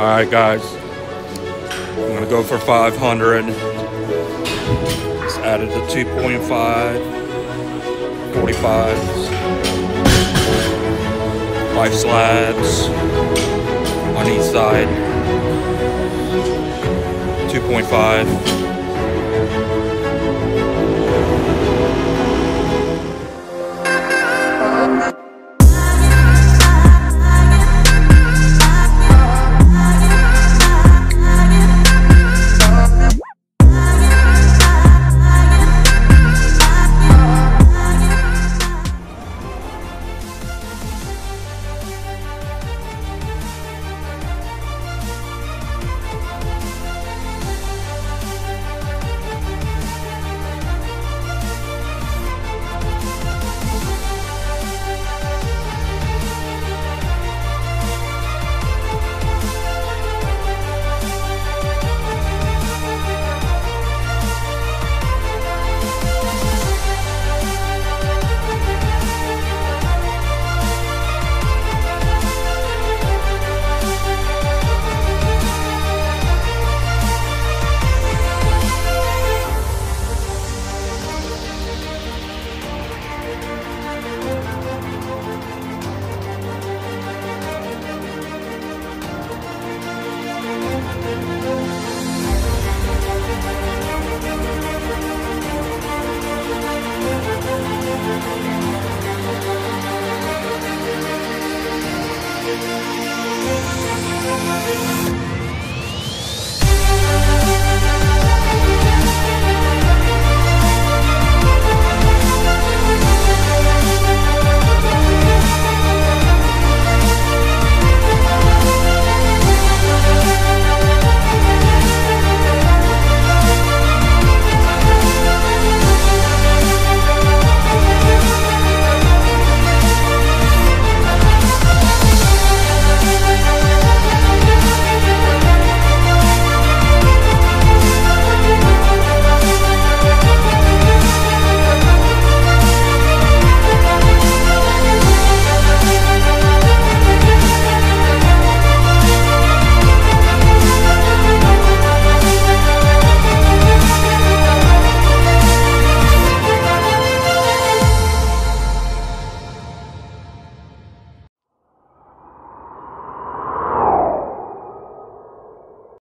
All right, guys, I'm gonna go for 500. Just added the 2.5, 45s, 5 slabs on each side, 2.5.